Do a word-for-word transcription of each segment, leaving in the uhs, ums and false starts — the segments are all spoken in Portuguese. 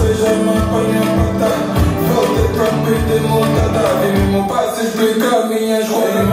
seja mapanha pata, volta pra perder montada. Vem-me para explicar minhas coisas.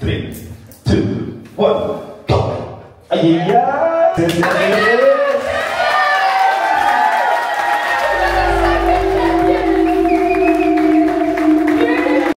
three, two, one, go! Yeah!